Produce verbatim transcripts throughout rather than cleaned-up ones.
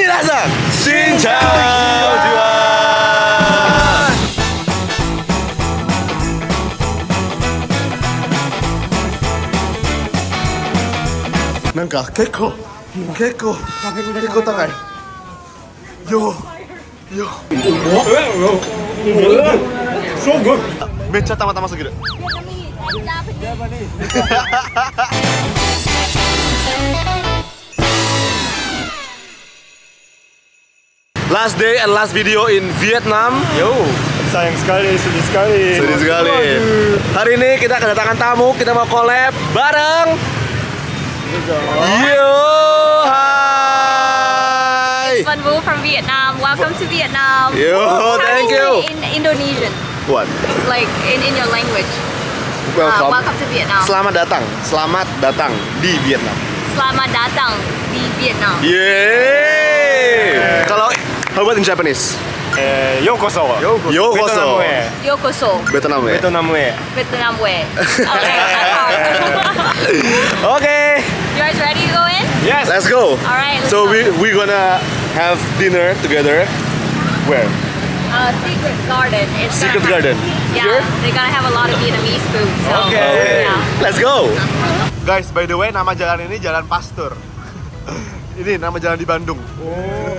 Minasang, xin chào chú ạ. Nanka, kekko, kekko, kekko takai. Yo, yo. So good. めっちゃたまたますぎる。 Last day and last video in Vietnam. Yo, sayang sekali, sedih sekali. Sedih sekali. Hari ini kita kedatangan tamu, kita mau collab bareng. Yo, hi. Van Vu from Vietnam. Welcome to Vietnam. Yo, thank you. In Indonesian. What? Like in in your language. Welcome. Uh, welcome to Vietnam. Selamat datang. Selamat datang di Vietnam. Selamat datang di Vietnam. Yeah. Kalau how about in Japanese? Uh, yokoso. Yokoso. Yokoso. Yokoso. Vietnam way. Vietnam way. Vietnam way. Okay. Okay. You guys ready to go in? Yes. Let's go. All right. Let's so go. we we're gonna have dinner together. Where? Uh, Secret Garden. It's Secret Garden. Yeah, sure? They're gonna have a lot of Vietnamese food. So, okay, yeah. Let's go. Guys, by the way, nama jalan ini Jalan Pasteur. Ini nama jalan di Bandung. Oh.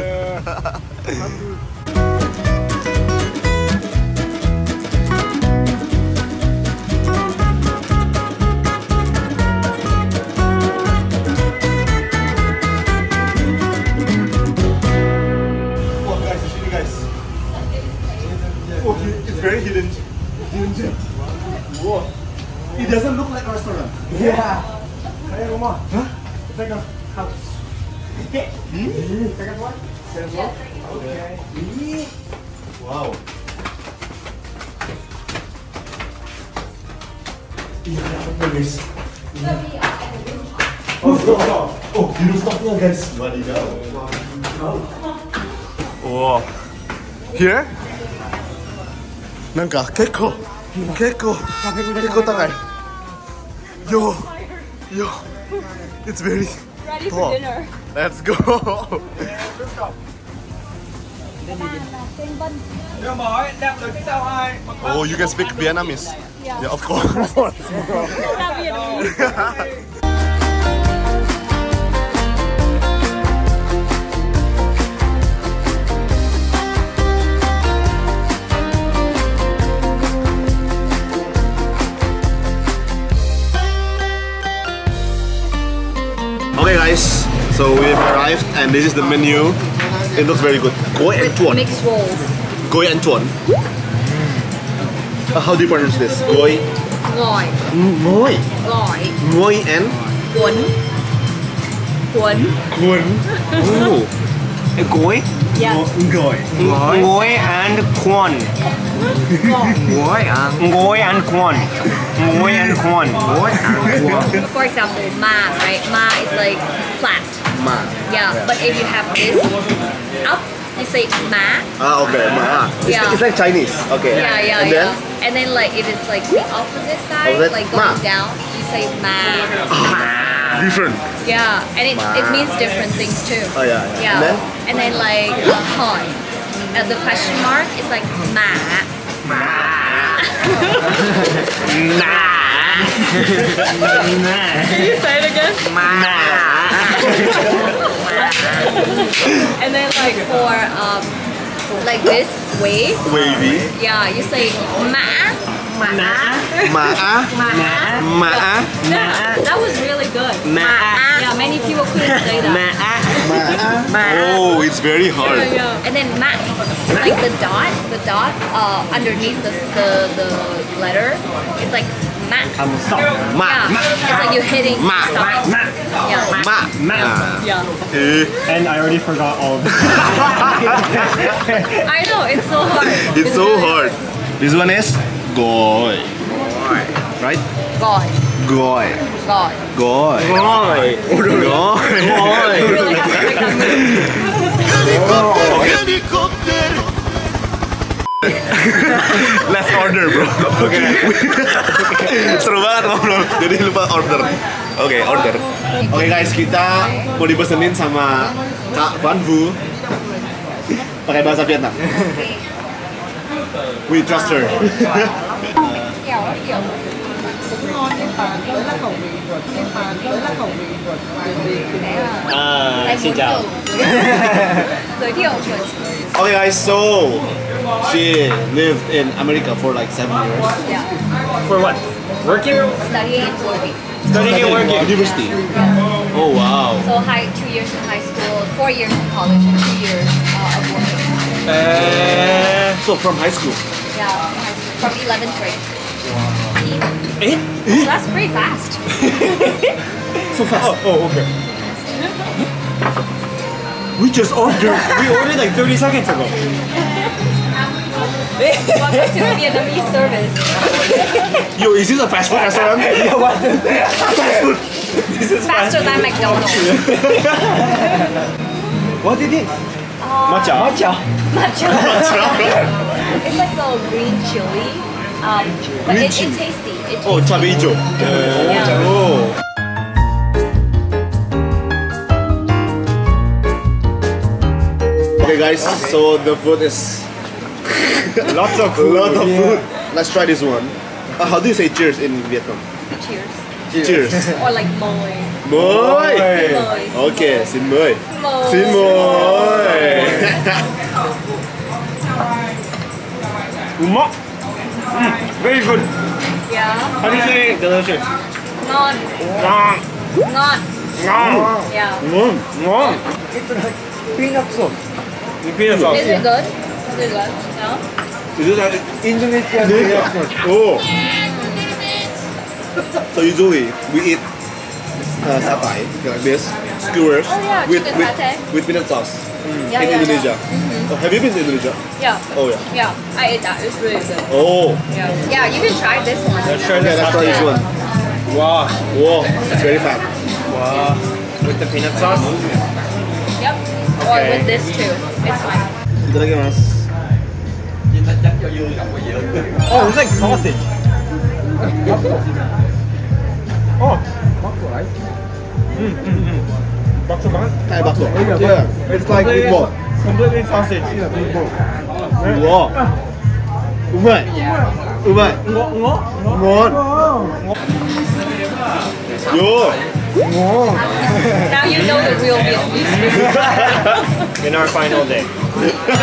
Very hidden. Hidden. Whoa. It doesn't look like a restaurant. Yeah. Huh? It's like a house. Mm-hmm. Second one? Second one? Okay. Mm-hmm. Wow. Yeah. Oh, no, no. Oh, you don't stop now, guys. Bloody hell. Wow. Here? なんか結構結構結構高い。よよ。It's very tall. Let's go. Oh, you can speak Vietnamese. Yeah, of course. Okay guys, so we've arrived and this is the menu. It looks very good. Goi and tuon. Mixed rolls. Goi and tuon. Uh, how do you pronounce this? Goi. Goi. Goi. Goi. Goi and. Tuon. Tuon. Tuon. Oh. Goi. Yeah. Goi. Goi and tuon. Goi and. Goi and tuon. Moi and Kwon. For example, ma, right? Ma is like flat. Ma. Yeah, but if you have this up, you say ma. Ah, okay, ma. Yeah. It's like Chinese. Okay. Yeah, yeah, and yeah. Then? And then like if it's like the opposite side, opposite? Like going ma. Down, you say ma. Ma. Different. Yeah, and it, it means different things too. Oh yeah. Yeah. yeah. And then? And then like hoi. Uh, the question mark is like ma. Ma. Nah. Nah. Can you say it again? Nah. And then like for um like this wave. Wavy. Yeah, you say ma. Ma. Ma. Ma. That was really good. Ma. Yeah, many people couldn't say that. Ma. Ma. Oh, it's very hard. Yeah, yeah. And then ma. Like the dot, the dot uh, underneath the, the the letter, it's like ma. Um, stop. Ma. Yeah. Ma. It's like you're hitting ma. Stop. Ma. Yeah. Ma. Ma. Yeah. Uh, and I already forgot all of this. I know, it's so hard. It's, it's so really hard. This one is goi. Goi. Right? Goi. Goi. Goi. Goi. Goi. Goi. Goi. Let's order, bro. Okay. Seru banget ngobrol. Jadi lupa order. Oke, okay, order. Oke okay, guys, kita mau dipesenin sama Kak Van Vu Pakai bahasa Vietnam. We trust her. Uh, xin chào. Okay guys, so she lived in America for like seven years. Yeah. For what? Working? Studying and working. Studying and working. University. Yeah. Oh wow. So high, two years in high school, four years in college, and two years uh, of working. Uh, so from high school? Yeah, from high school. From eleventh grade. Wow. Eh? So that's pretty fast. So fast. Oh, oh okay. We just ordered. We ordered like thirty seconds ago. Welcome to a Vietnamese service. Yo, is this a fast food restaurant? Yeah, what? Fast food. This is faster fast than McDonald's. What is it? Uh, matcha. Matcha. Matcha. It's like a green chili. Um, but green it, chili. It's tasty. It oh, chorizo. Uh, yeah. Oh. Okay guys, okay. So the food is lots of food. Lots of food. Yeah. Let's try this one. Uh, how do you say cheers in Vietnam? Cheers. Cheers. Cheers. Or like moi. Moi. Okay, xin mời. Xin mời. Umok. Very good. Yeah. How do you say delicious? Ngon. Ngon. Ngon. Ngon. Yeah. Ngon. Ngon. It's like peanut sauce. Is it good? Is it good? No? Is it like Indonesian? Oh! So usually we eat uh, satay like this, skewers oh, yeah, with, with, with peanut sauce mm. yeah, in yeah, Indonesia. Yeah. Mm-hmm. Oh, have you been to Indonesia? Yeah. Oh yeah. Yeah, I ate that. It's really good. Oh! Yeah, yeah you can try this one. Let's try this, yeah, let's try this one. Wow! Wow! It's very fat. Wow! With the peanut sauce? Yep. Or okay. With this too, it's fine. Oh, it's like sausage. Oh, bakso, right? Mm, mm, mm. Bakso, Thai bakso. Yeah, it's like meatball. Completely sausage. Yeah, meatball. Wow. Umai. Umai. Ngon. Yo. Whoa. Now you know the real Vietnamese. In our final day.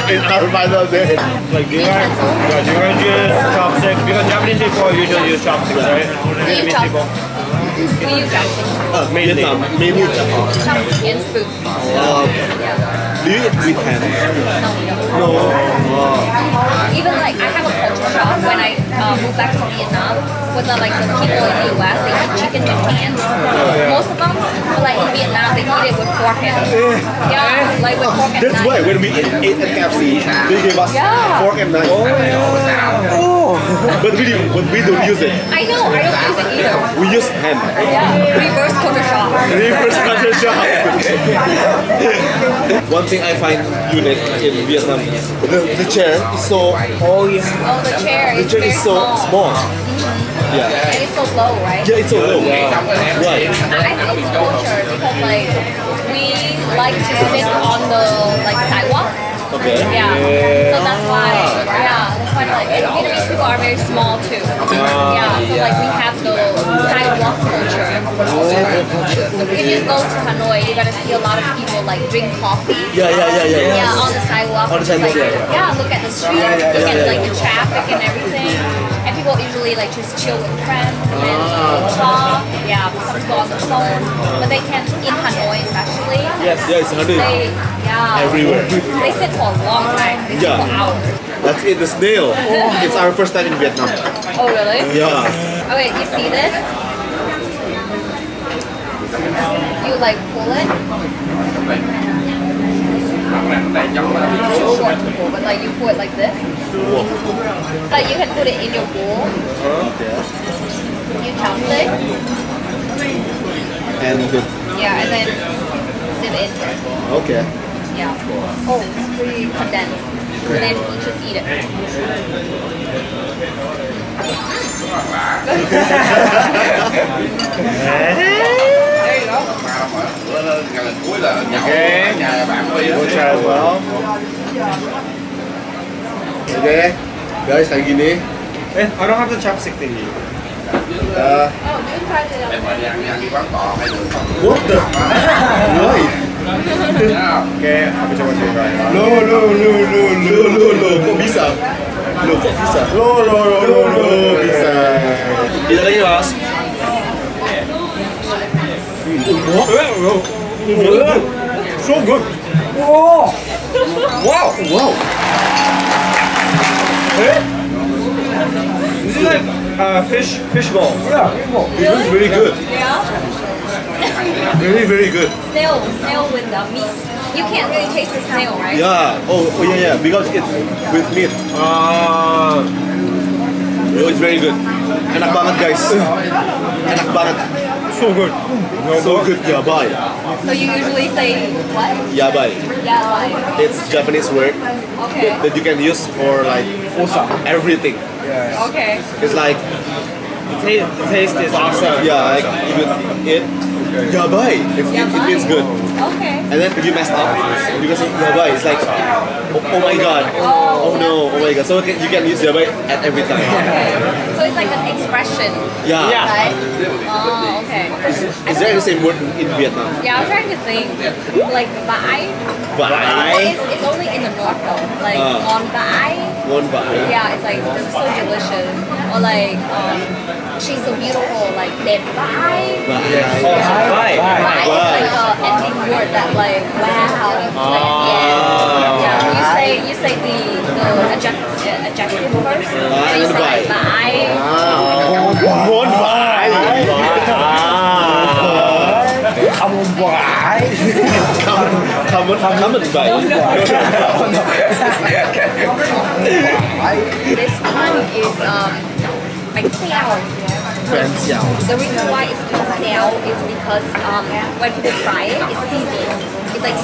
In our final day. Like you are, you are just chopsticks because Japanese people usually use chopsticks, right? Vietnamese chop people. We use chopsticks. Uh, mainly. Mainly chopsticks. Chopsticks and spoons. Wow. Do you eat with hands? No. No. Wow. Even like I have a culture shock when I uh, moved back to Vietnam. With the, like the people in the U S, they eat chicken with hands. Most of them, like in Vietnam, they eat it with fork hands. Yeah, like with fork and knife. That's why when we ate, ate at K F C, they gave us yeah. fork and knife. Oh. Oh. But we didn't, but we don't use it. I know, I don't use it either. We use hand. Yeah, reverse culture shock. Reverse culture shock. One thing I find unique in Vietnam is the, the chair is so. Oh yeah. Oh, the chair. The chair is so small. small. Mm-hmm. Yeah. And it's so low, right? Yeah, it's so low. Yeah. Right. I think it's culture because like we like to sit on the like sidewalk. Okay. Yeah. yeah. So that's why. Yeah. That's why like and Vietnamese people are very small too. Uh, yeah. So like we have the sidewalk culture. So if you go to Hanoi, you're gonna see a lot of people like drink coffee. Yeah, yeah, yeah, yeah. Yeah, yeah on the sidewalk. On the sidewalk. Like, yeah. yeah. Look at the street. Yeah, yeah, look yeah, at yeah, like yeah. the traffic and everything. And people usually like just chill with friends and then talk. Yeah, some people on the phone. But they can't in Hanoi especially. Yes, yeah, it's Hanoi. They, yeah. Everywhere. They sit for a long time. They sit yeah. for hours. Let's eat the snail. Oh. It's our first time in Vietnam. Oh really? Yeah. Okay, you see this? You like pull it? Pull, but like you pull it like this? But you can put it in your bowl. You chopstick. And the yeah, and then dip it. Okay. Yeah. Oh, it's pretty condensed. So then you just eat it. There you go. Okay. We'll try as well. Okay, guys, kayak gini. Eh, I don't have the chopstick thingy. Uh, what the? Why? Okay, aku coba coba. No, no, no, no, no, no, no, kok bisa? No, kok bisa? No, no, no, no, no, bisa. Bisa lagi mas. So good. Wow! Wow! Wow! Hey. This is like uh, fish, fish ball. Yeah, fish ball. Really? It looks very good. Yeah. Very, very good. Snail, snail with the meat. You can't really taste the snail, right? Yeah. Oh, oh yeah, yeah. Because it's with meat. Ah. Uh, it was very good. Enak banget, guys. Enak banget. So good. No, so good, yabai. So you usually say what? Yabai. Yabai. It's Japanese word okay. that you can use for like everything. Yes. Okay. It's like the taste is awesome. Yeah, like you eat yabai. It's, yabai. It means good. Okay. And then you mess up because of yabai. It's like oh, oh my god. Oh. Oh no. Oh my god. So you can use yabai at every time. Okay. So it's like an expression. Yeah. yeah. Right? Oh, okay. Is, is there the same word in Vietnam? Yeah, I'm trying to think. Like baai. Baai. It's, it's only in the north though. Like uh, on baai. On baai. Yeah, it's like it's so delicious. Or like um, she's so beautiful. Like đẹp baai. Baai. Baai. Baai is like an ending word that like wow. Uh, like yeah. yeah. You say you say the the adjective adjective first. And you say baai. Wow. One baai. Come on, why? Come on, come on, come on, why? This one is um, like xiao. The reason why it's called xiao is because um, when people fry it, it's seasoned. It's like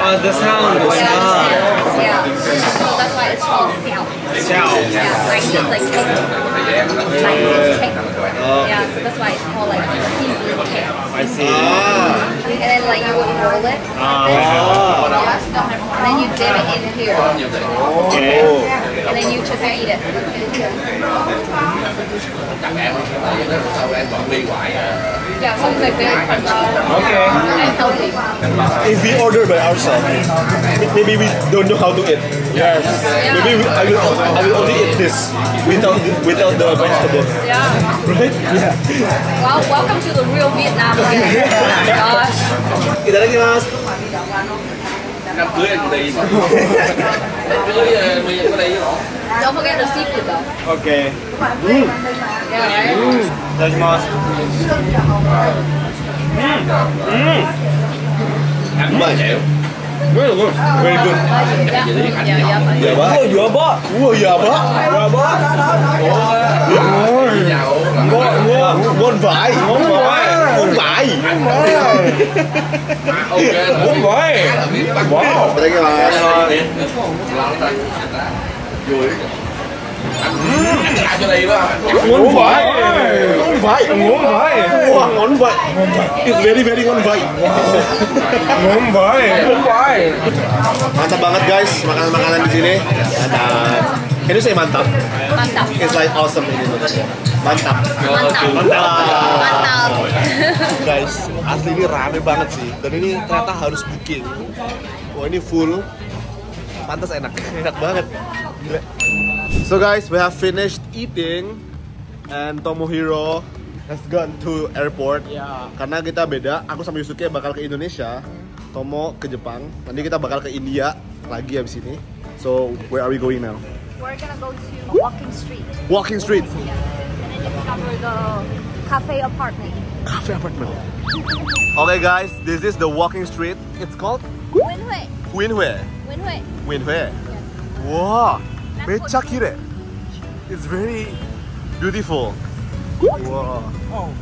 uh, the sound. Yeah, sound. yeah. So that's why it's called xiao. Xiao. Yeah, like it's like cake. Like it's cake. Yeah, so that's why it's called like seasoned cake. I see. Ah. And then like you would roll it. Ah. And then you dip it in here. Okay. And then you just eat it. Yeah, so it's like very crunchy. Okay. And healthy. If we order by ourselves, maybe we don't know how to eat. Yes. Yeah. Maybe we, I will I will only eat this without the, without the vegetables. Yeah. Right? Yeah. Well, welcome to the real Vietnam. Oh my gosh. Itadakimasu. Don't forget the seafood though. Okay. Mm. Yeah, right? Mm. Itadakimasu. Mm. Mm. Very good. Very good. Yaba. Yaba. Whoa, yaba. Yaba. Oh. One bite. One bite. One bite. One bite. Wow. Thank you. One bite. One bite. One bite. One bite. It's very, very one bite. One bite. Mantap banget guys, makanan-makanan di sini. Can you say mantap? Mantap. It's like awesome in Indonesia. Mantap. Mantap. Mantap. Guys, asli ini rame banget sih. Dan ini ternyata harus booking. Wah ini full. Pantas enak, enak banget. Gila. So guys, we have finished eating and Tomohiro has gone to airport. Karena kita beda, aku sama Yusuke bakal ke Indonesia. Tomo ke Jepang. Nanti kita bakal ke India lagi abis ini. So where are we going now? We're gonna go to Walking Street. Walking Street. Yeah. And then discover the cafe apartment. Cafe apartment. Okay guys, this is the Walking Street. It's called Huynhue. Huynhue. Huynhue. Huynhue. Wow, beca kire. It's very beautiful. Wow. Oh.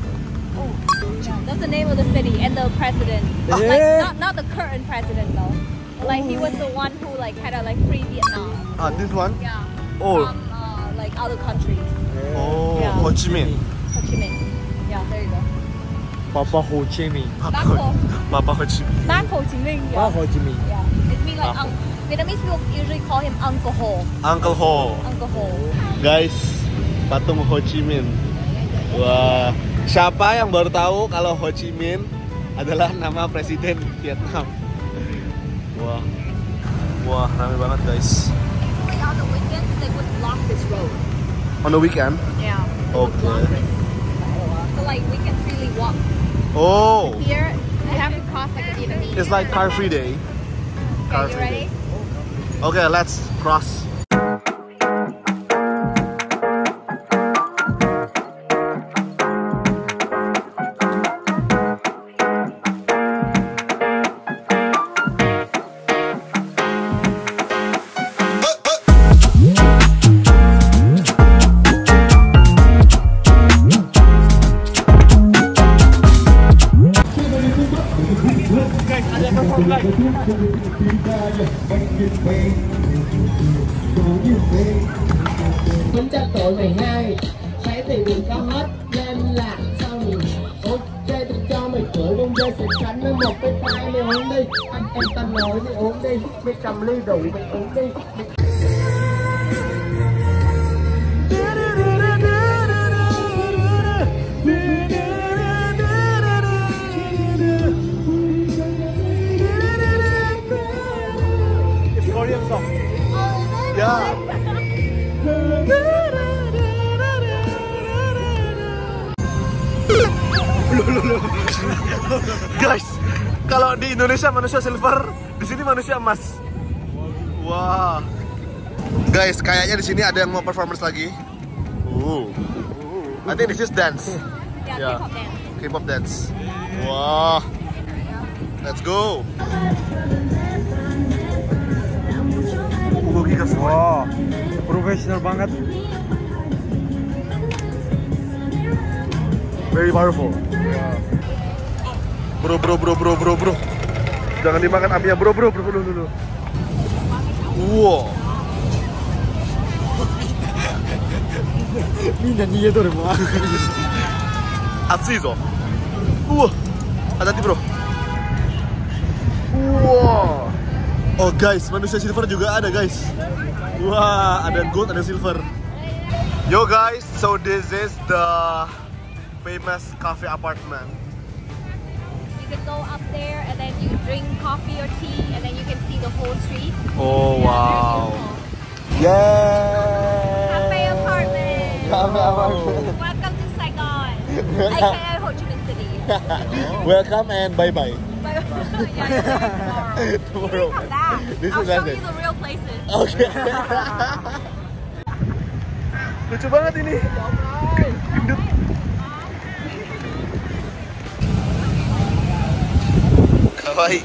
That's the name of the city and the president. Yeah. Like, not not the current president though. But, like he was the one who like had a like free Vietnam. Ah, this one? Yeah. Oh. From uh, like other countries. Yeah. Oh, yeah. Ho Chi Minh. Ho Chi Minh. Yeah, there you go. Papa Ho Chi Minh. Papa Ho Chi Minh. Papa Ho Chi Minh. Yeah. Papa Ho Chi Minh. Yeah. It means like uncle. Vietnamese people usually call him Uncle Ho. Uncle Ho. Uncle Ho. Guys, patung Ho Chi Minh. Wah, siapa yang baru tahu kalau Ho Chi Minh adalah nama presiden Vietnam? Wah, wah, ramai banget guys. Like on the weekends, they would block this road. On the weekend? Yeah. Okay. So like we can freely walk. Oh. Here, you have to cross like a Vietnamese. It's like Car Free Day. Car Free Day. Okay, let's cross. Bánh tráng tối mười hai thấy thì đừng có hết lên là sao mình ok tôi cho mày cởi bông dây sạch sắn với một cái tay mày uống đi anh em ta nói mày uống đi mày cầm ly đủ mày uống đi guys, kalau di Indonesia manusia silver, di sini manusia emas. Wah. Wow. Guys, kayaknya di sini ada yang mau performance lagi. Ooh. I think this is dance. Yeah, K-pop dance. dance. Wah. Wow. Let's go. Wow, professional banget. Very powerful. Yeah. Bro, bro, bro, bro, bro, bro. Jangan dimakan apinya, bro, bro, bro, bro, bro. Wow. Minda niye dore mo. Atsui zo. Wow. Hati-hati, bro. Wow. Oh guys, manusia silver juga ada guys. Wah, wow, ada gold, ada silver. Yo guys, so this is the famous cafe apartment. You can go up there and then you drink coffee or tea and then you can see the whole street. Oh yeah, wow. Yay! Cafe apartment. Cafe apartment. Oh. Welcome to Saigon. aka Ho Chi Minh City. Welcome and bye-bye. Yeah, tomorrow. Tomorrow. This is I'll show you the real places. Okay. Lucu banget ini. Gendut. Kawaii.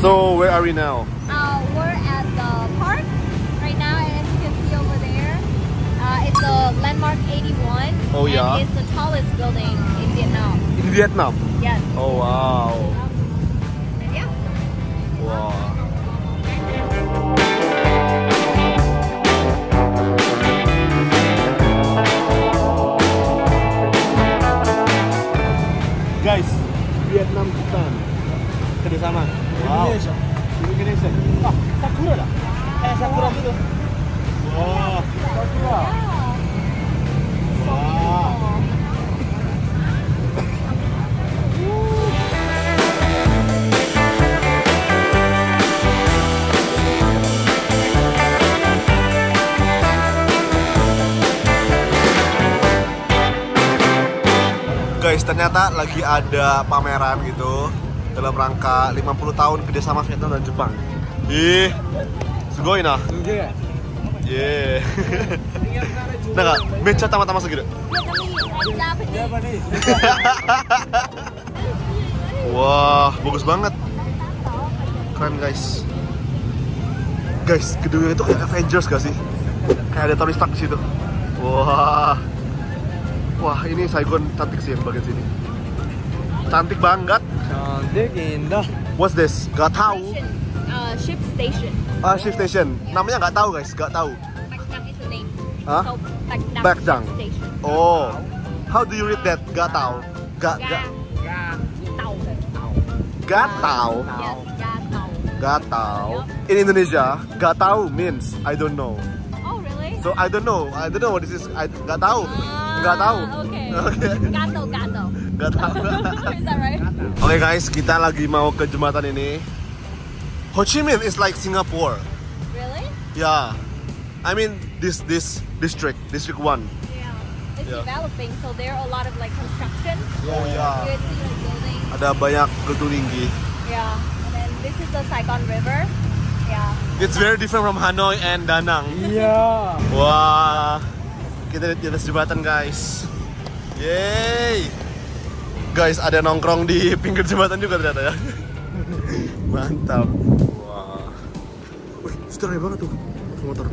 So where are we now? Uh, we're at the park right now, and as you can see over there, uh, it's the Landmark eighty-one. Oh yeah. And it's the tallest building in Vietnam. In Vietnam? Yes. Oh wow. Um, and yeah. Wow. Guys, Vietnam kita kerjasama. Wow. Indonesia. Indonesia. Ah, sakura lah. Kayak sakura gitu. Wah, sakura. Wah. Guys, ternyata lagi ada pameran gitu dalam rangka lima puluh tahun kerjasama Vietnam dan Jepang. Ih, sugoi nah. Sugoi. Yeah. Nah, mecha tama-tama segede. Wah, bagus banget. Keren guys. Guys, gedungnya itu kayak Avengers gak sih? Kayak ada Tony Stark di situ. Wah. Wah, ini Saigon cantik sih bagian sini. Cantik banget. Cantik indah. What's this? Gak tahu. Uh, ship station. Ah, ship station. Namanya gak tahu guys, gak tahu. Paknang is the name. Huh? So, Bac Dang. Oh. How do you read that? Ga Tao. Ga Ga Ga Tao. Ga Tao. In Indonesia, Ga Tao means I don't know. Oh, really? So I don't know. I don't know what this is. I Ga Tao. Ga Tao. Okay. Ga Tao, Ga Tao. Ga Tao. Is that right? Okay guys, kita lagi mau ke jembatan ini. Ho Chi Minh is like Singapore. Really? Yeah. I mean this this district, district one. Yeah. It's yeah. developing, so there are a lot of like construction. Oh yeah. You would see like buildings. Ada banyak gedung tinggi. Yeah. And then this is the Saigon River. Yeah. It's very different from Hanoi and Da Nang. Yeah. Wah. Kita di atas jembatan guys. Yay. Guys, ada nongkrong di pinggir jembatan juga ternyata ya. Mantap. Wah. Wih, seterusnya banget tuh motor.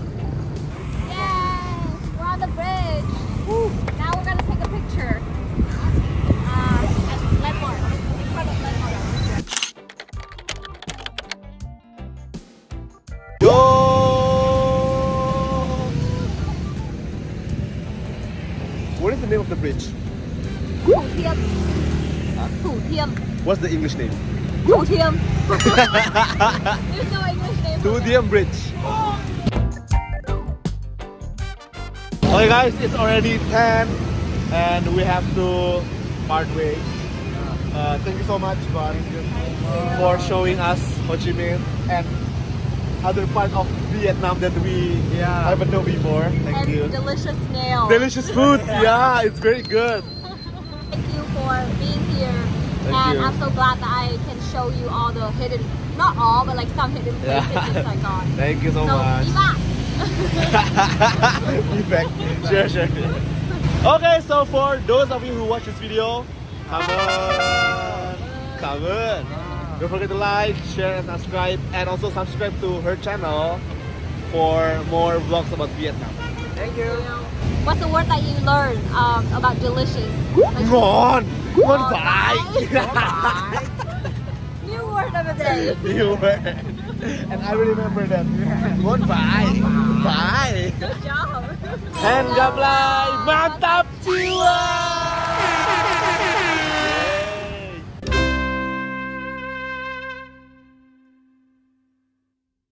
Yeah, we're on the bridge. Woo. Now we're gonna take a picture. Uh, at Landmark, in front of Landmark. Yo. What is the name of the bridge? Thu Thiem. Huh? Thu Thiem. What's the English name? Thu Thiem. There's no English name. Thu Thiem Bridge. Okay guys, it's already ten and we have to part ways. Uh, thank you so much Van for showing us Ho Chi Minh and other part of Vietnam that we yeah. haven't known before. Thank and you. Delicious snail. Delicious food, yeah, it's very good. Thank you for being here. Thank and you. I'm so glad that I can show you all the hidden, not all, but like some hidden places yeah. in Saigon. Thank you so, so much. Sure, sure. Okay, so for those of you who watch this video, come on, come on. Don't forget to like, share, and subscribe, and also subscribe to her channel for more vlogs about Vietnam. Thank you. What's the word that you learned um, about delicious? Ngon, ngon bai. New word of the day. New word. And I remember that. Ngon bai. Bye. Good job. And God bless. Mantap jiwa.